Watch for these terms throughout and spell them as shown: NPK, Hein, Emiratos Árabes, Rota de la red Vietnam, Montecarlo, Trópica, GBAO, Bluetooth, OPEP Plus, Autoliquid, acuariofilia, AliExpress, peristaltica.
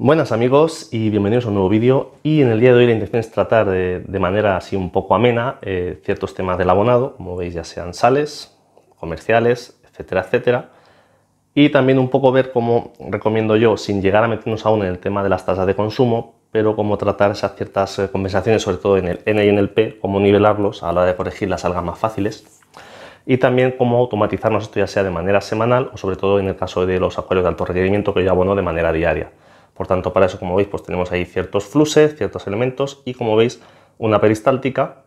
Buenas amigos y bienvenidos a un nuevo vídeo, y en el día de hoy la intención es tratar de manera así un poco amena ciertos temas del abonado, como veis, ya sean sales, comerciales, etcétera, etcétera, y también un poco ver cómo recomiendo yo, sin llegar a meternos aún en el tema de las tasas de consumo, pero cómo tratar esas ciertas compensaciones, sobre todo en el N y en el P, cómo nivelarlos a la hora de corregir las algas más fáciles, y también cómo automatizarnos esto, ya sea de manera semanal o sobre todo en el caso de los acuarios de alto requerimiento que yo abono de manera diaria. Por tanto, para eso, como veis, pues tenemos ahí ciertos fluxes, ciertos elementos y, como veis, una peristáltica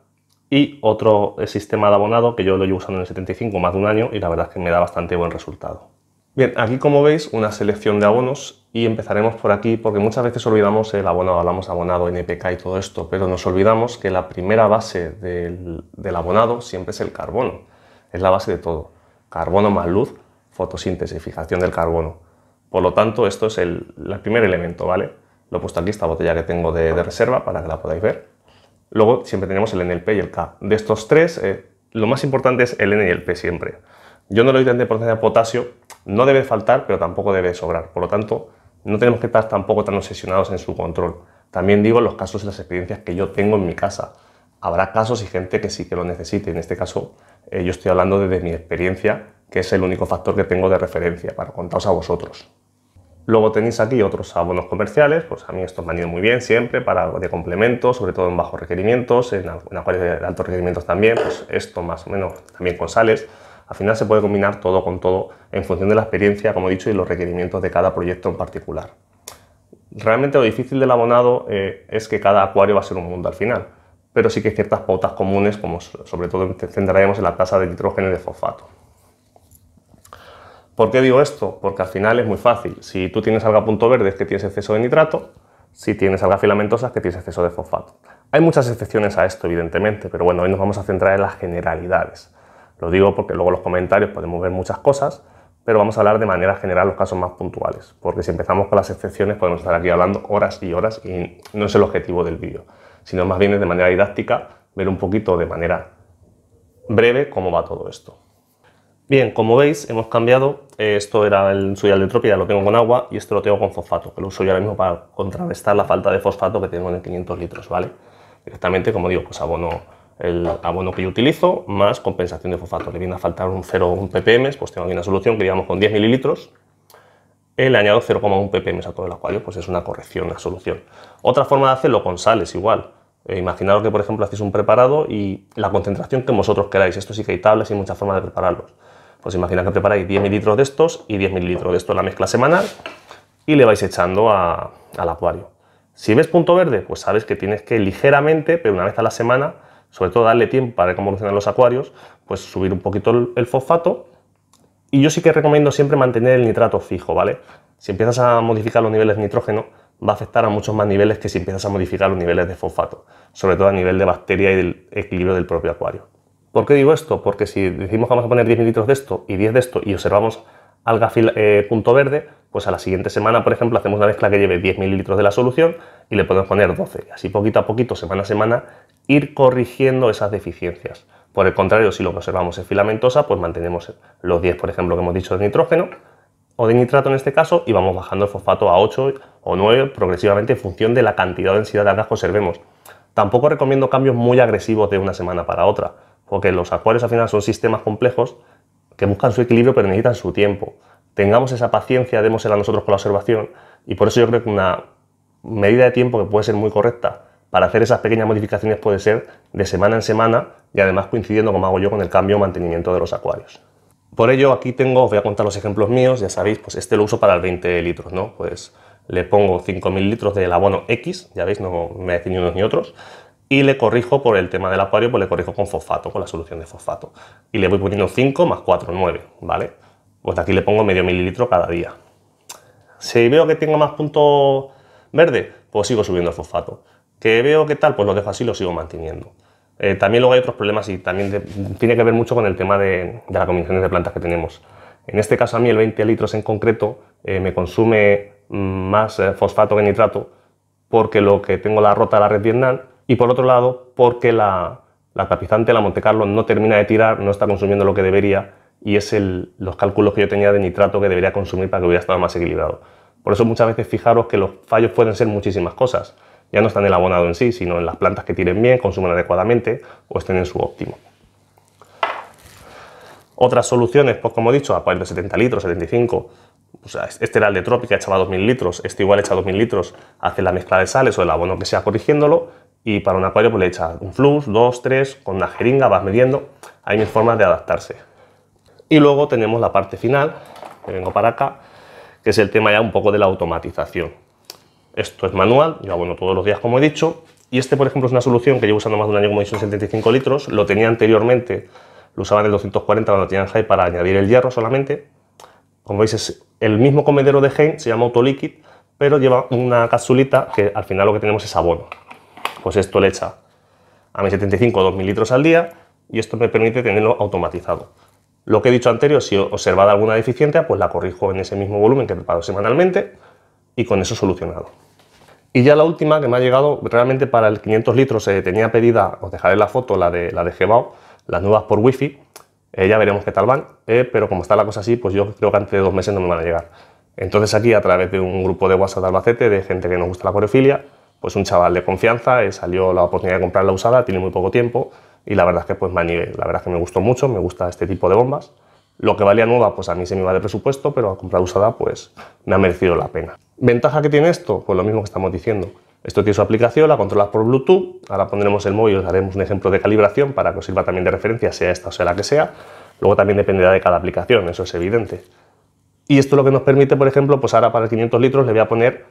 y otro sistema de abonado que yo lo llevo usando en el 75 más de un año y la verdad es que me da bastante buen resultado. Bien, aquí como veis una selección de abonos, y empezaremos por aquí porque muchas veces olvidamos el abonado, hablamos de abonado, NPK y todo esto, pero nos olvidamos que la primera base del abonado siempre es el carbono. Es la base de todo. Carbono más luz, fotosíntesis, fijación del carbono. Por lo tanto, esto es el primer elemento, ¿vale? Lo he puesto aquí, esta botella que tengo de reserva, para que la podáis ver. Luego siempre tenemos el N, el P y el K. De estos tres, lo más importante es el N y el P siempre. Yo no le doy tanta importancia a potasio, no debe faltar, pero tampoco debe sobrar. Por lo tanto, no tenemos que estar tampoco tan obsesionados en su control. También digo los casos y las experiencias que yo tengo en mi casa. Habrá casos y gente que sí que lo necesite. En este caso, yo estoy hablando desde mi experiencia, que es el único factor que tengo de referencia para contaros a vosotros. Luego tenéis aquí otros abonos comerciales, pues a mí estos me han ido muy bien siempre, de complementos, sobre todo en bajos requerimientos, en acuarios de altos requerimientos también, pues esto más o menos también con sales. Al final se puede combinar todo con todo en función de la experiencia, como he dicho, y los requerimientos de cada proyecto en particular. Realmente lo difícil del abonado es que cada acuario va a ser un mundo al final, pero sí que hay ciertas pautas comunes, como sobre todo centraremos en la tasa de nitrógeno y de fosfato. ¿Por qué digo esto? Porque al final es muy fácil. Si tú tienes alga punto verde es que tienes exceso de nitrato, si tienes alga filamentosa es que tienes exceso de fosfato. Hay muchas excepciones a esto, evidentemente, pero bueno, hoy nos vamos a centrar en las generalidades. Lo digo porque luego en los comentarios podemos ver muchas cosas, pero vamos a hablar de manera general los casos más puntuales, porque si empezamos con las excepciones podemos estar aquí hablando horas y horas y no es el objetivo del vídeo, sino más bien es de manera didáctica ver un poquito de manera breve cómo va todo esto. Bien, como veis, hemos cambiado. Esto era el suyal de Trópica, lo tengo con agua, y esto lo tengo con fosfato, que lo uso yo ahora mismo para contrarrestar la falta de fosfato que tengo en el 500 litros, ¿vale? Directamente, como digo, pues abono el abono que yo utilizo, más compensación de fosfato. Le viene a faltar un 0,1 ppm, pues tengo aquí una solución que digamos con 10 mililitros, le añado 0,1 ppm a todo el acuario, pues es una corrección, una solución. Otra forma de hacerlo con sales igual. Imaginaros que, por ejemplo, hacéis un preparado y la concentración que vosotros queráis. Esto sí que hay tablas y hay muchas formas de prepararlos. Pues imagina que preparáis 10 mililitros de estos y 10 mililitros de esto en la mezcla semanal y le vais echando al acuario. Si ves punto verde, pues sabes que tienes que ligeramente, pero una vez a la semana, sobre todo darle tiempo para ver cómo evolucionan los acuarios, pues subir un poquito el fosfato. Y yo sí que recomiendo siempre mantener el nitrato fijo, ¿vale? Si empiezas a modificar los niveles de nitrógeno, va a afectar a muchos más niveles que si empiezas a modificar los niveles de fosfato, sobre todo a nivel de bacteria y del equilibrio del propio acuario. ¿Por qué digo esto? Porque si decimos que vamos a poner 10 mililitros de esto y 10 de esto y observamos alga punto verde, pues a la siguiente semana, por ejemplo, hacemos una mezcla que lleve 10 mililitros de la solución y le podemos poner 12. Así poquito a poquito, semana a semana, ir corrigiendo esas deficiencias. Por el contrario, si lo que observamos es filamentosa, pues mantenemos los 10, por ejemplo, que hemos dicho de nitrógeno o de nitrato en este caso, y vamos bajando el fosfato a 8 o 9 progresivamente en función de la cantidad o densidad de algas que observemos. Tampoco recomiendo cambios muy agresivos de una semana para otra, porque los acuarios al final son sistemas complejos que buscan su equilibrio pero necesitan su tiempo. Tengamos esa paciencia, démosela nosotros con la observación, y por eso yo creo que una medida de tiempo que puede ser muy correcta para hacer esas pequeñas modificaciones puede ser de semana en semana, y además coincidiendo, como hago yo, con el cambio o mantenimiento de los acuarios. Por ello, aquí tengo, os voy a contar los ejemplos míos, ya sabéis, pues este lo uso para el 20 litros, ¿no? Pues le pongo 5.000 litros del abono X, ya veis, no me decís ni unos ni otros, y le corrijo por el tema del acuario, pues le corrijo con fosfato, con la solución de fosfato. Y le voy poniendo 5 más 4, 9, ¿vale? Pues aquí le pongo medio mililitro cada día. Si veo que tengo más punto verde, pues sigo subiendo el fosfato. Que veo que tal, pues lo dejo así y lo sigo manteniendo. También luego hay otros problemas y también tiene que ver mucho con el tema de las combinaciones de plantas que tenemos. En este caso a mí el 20 litros en concreto me consume más fosfato que nitrato, porque lo que tengo la rota de la red Vietnam. Y por otro lado, porque la tapizante, la Montecarlo, no termina de tirar, no está consumiendo lo que debería, y es los cálculos que yo tenía de nitrato que debería consumir para que hubiera estado más equilibrado. Por eso muchas veces fijaros que los fallos pueden ser muchísimas cosas. Ya no están en el abonado en sí, sino en las plantas que tiren bien, consumen adecuadamente o estén en su óptimo. Otras soluciones, pues como he dicho, a partir de 70 litros, 75, o sea, este era el de Trópica, echaba 2000 litros, este igual echa 2000 litros, hace la mezcla de sales o el abono que sea corrigiéndolo, y para un acuario pues le echa un flux, 2, 3, con una jeringa vas midiendo, hay mil formas de adaptarse. Y luego tenemos la parte final, que vengo para acá, que es el tema ya un poco de la automatización. Esto es manual, yo abono todos los días como he dicho, y este por ejemplo es una solución que llevo usando más de un año, como he dicho, en 75 litros, lo tenía anteriormente, lo usaban en el 240 cuando tenían High para añadir el hierro solamente. Como veis es el mismo comedero de Hein, se llama Autoliquid, pero lleva una capsulita que al final lo que tenemos es abono. Pues esto le echa a mi 75 2000 litros al día y esto me permite tenerlo automatizado. Lo que he dicho anterior, si observada alguna deficiencia, pues la corrijo en ese mismo volumen que preparo semanalmente y con eso solucionado. Y ya la última que me ha llegado realmente para el 500 litros, tenía pedida, os dejaré la foto, la de GBAO, las nuevas por wifi, ya veremos qué tal van, pero como está la cosa así, pues yo creo que antes de 2 meses no me van a llegar. Entonces aquí a través de un grupo de WhatsApp de Albacete, de gente que nos gusta la acuariofilia, pues un chaval de confianza, salió la oportunidad de comprarla usada, tiene muy poco tiempo y la verdad es que pues me animé, la verdad es que me gustó mucho, me gusta este tipo de bombas. Lo que valía nueva pues a mí se me iba de presupuesto, pero a comprar usada pues me ha merecido la pena. ¿Ventaja que tiene esto? Pues lo mismo que estamos diciendo. Esto tiene su aplicación, la controlas por Bluetooth, ahora pondremos el móvil y os haremos un ejemplo de calibración para que os sirva también de referencia, sea esta o sea la que sea. Luego también dependerá de cada aplicación, eso es evidente. Y esto lo que nos permite, por ejemplo, pues ahora para el 500 litros le voy a poner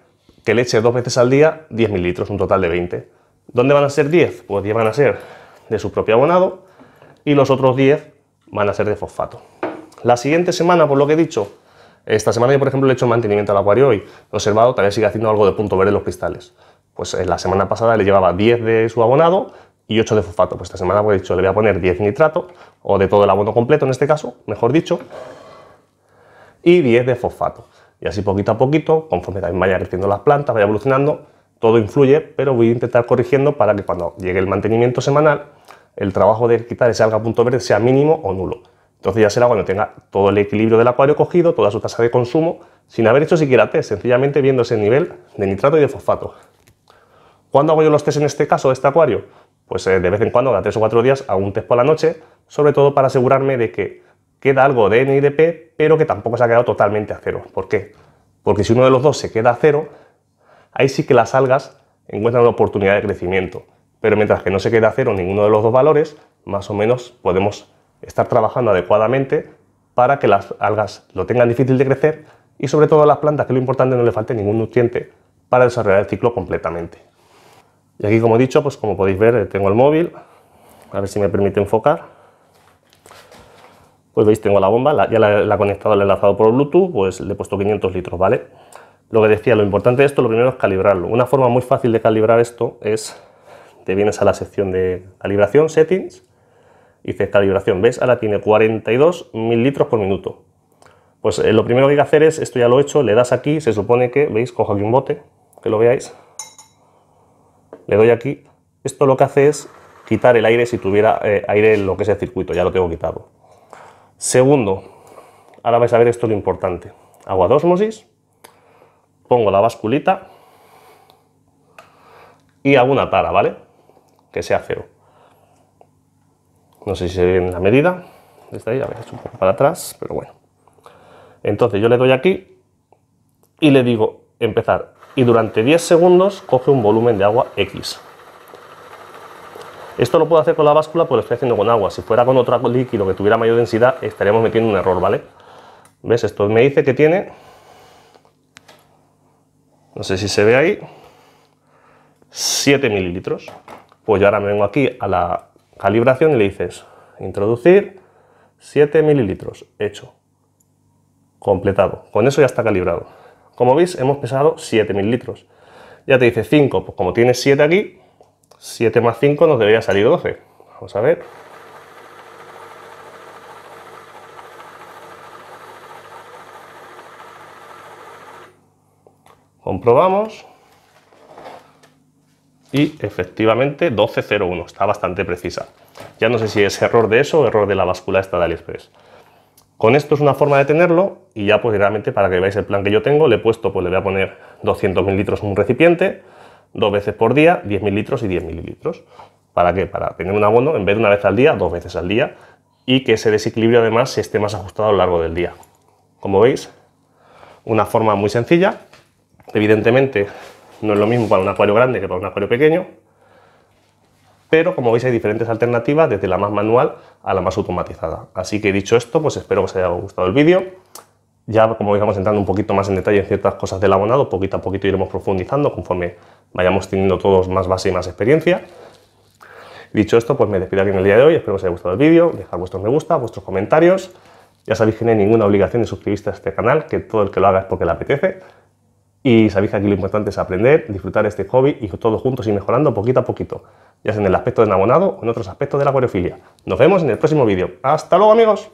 que le eche 2 veces al día 10.000 litros, un total de 20. ¿Dónde van a ser 10? Pues 10 van a ser de su propio abonado y los otros 10 van a ser de fosfato. La siguiente semana, por lo que he dicho, esta semana yo por ejemplo le he hecho mantenimiento al acuario y he observado tal vez sigue haciendo algo de punto verde en los cristales. Pues la semana pasada le llevaba 10 de su abonado y 8 de fosfato. Pues esta semana, como he dicho, le voy a poner 10 nitrato, o de todo el abono completo en este caso, mejor dicho, y 10 de fosfato. Y así poquito a poquito, conforme también vaya creciendo las plantas, vaya evolucionando, todo influye, pero voy a intentar corrigiendo para que cuando llegue el mantenimiento semanal, el trabajo de quitar ese alga punto verde sea mínimo o nulo. Entonces ya será cuando tenga todo el equilibrio del acuario cogido, toda su tasa de consumo, sin haber hecho siquiera test, sencillamente viendo ese nivel de nitrato y de fosfato. ¿Cuándo hago yo los test en este caso, de este acuario? Pues de vez en cuando, cada 3 o 4 días, hago un test por la noche, sobre todo para asegurarme de que queda algo de N y de P, pero que tampoco se ha quedado totalmente a cero. ¿Por qué? Porque si uno de los dos se queda a cero, ahí sí que las algas encuentran una oportunidad de crecimiento. Pero mientras que no se queda a cero ninguno de los dos valores, más o menos podemos estar trabajando adecuadamente para que las algas lo tengan difícil de crecer y sobre todo las plantas, que lo importante no le falte ningún nutriente para desarrollar el ciclo completamente. Y aquí, como he dicho, pues como podéis ver, tengo el móvil, a ver si me permite enfocar. Pues veis, tengo la bomba, ya la he conectado, la he enlazado por Bluetooth, pues le he puesto 500 litros, ¿vale? Lo que decía, lo importante de esto, lo primero es calibrarlo. Una forma muy fácil de calibrar esto es, te vienes a la sección de calibración, settings, y dices calibración, ¿ves? Ahora tiene 42.000 litros por minuto. Pues lo primero que hay que hacer es, esto ya lo he hecho, le das aquí, se supone que, ¿veis? Cojo aquí un bote, que lo veáis. Le doy aquí, esto lo que hace es quitar el aire si tuviera aire en lo que es el circuito, ya lo tengo quitado. Segundo, ahora vais a ver esto lo importante, hago adósmosis, pongo la basculita y hago una tara, ¿vale? Que sea cero. No sé si se ve en la medida, desde ahí, a ver, es un poco para atrás, pero bueno. Entonces yo le doy aquí y le digo empezar. Y durante 10 segundos coge un volumen de agua X. Esto lo puedo hacer con la báscula, pues lo estoy haciendo con agua. Si fuera con otro líquido que tuviera mayor densidad, estaríamos metiendo un error, ¿vale? ¿Ves? Esto me dice que tiene, no sé si se ve ahí, 7 mililitros. Pues yo ahora me vengo aquí a la calibración y le dices introducir 7 mililitros. Hecho. Completado. Con eso ya está calibrado. Como veis, hemos pesado 7.000 litros. Ya te dice 5, pues como tienes 7 aquí, 7 más 5 nos debería salir 12. Vamos a ver. Comprobamos. Y efectivamente 12.01, está bastante precisa. Ya no sé si es error de eso o error de la báscula esta de AliExpress. Con esto es una forma de tenerlo. y ya pues realmente para que veáis el plan que yo tengo, le he puesto, pues le voy a poner 200 mililitros en un recipiente, 2 veces por día, 10 mililitros y 10 mililitros. ¿Para qué? Para tener un abono, en vez de una vez al día, 2 veces al día, y que ese desequilibrio además esté más ajustado a lo largo del día. Como veis, una forma muy sencilla. Evidentemente no es lo mismo para un acuario grande que para un acuario pequeño, pero como veis hay diferentes alternativas, desde la más manual a la más automatizada. Así que dicho esto, pues espero que os haya gustado el vídeo. Ya como veis vamos entrando un poquito más en detalle en ciertas cosas del abonado, poquito a poquito iremos profundizando conforme vayamos teniendo todos más base y más experiencia. Dicho esto, pues me despido aquí en el día de hoy, espero que os haya gustado el vídeo, dejad vuestros me gusta, vuestros comentarios. Ya sabéis que no hay ninguna obligación de suscribirse a este canal, que todo el que lo haga es porque le apetece. Y sabéis que aquí lo importante es aprender, disfrutar este hobby y todos juntos ir mejorando poquito a poquito, ya sea en el aspecto del abonado o en otros aspectos de la acuariofilia. Nos vemos en el próximo vídeo. ¡Hasta luego, amigos!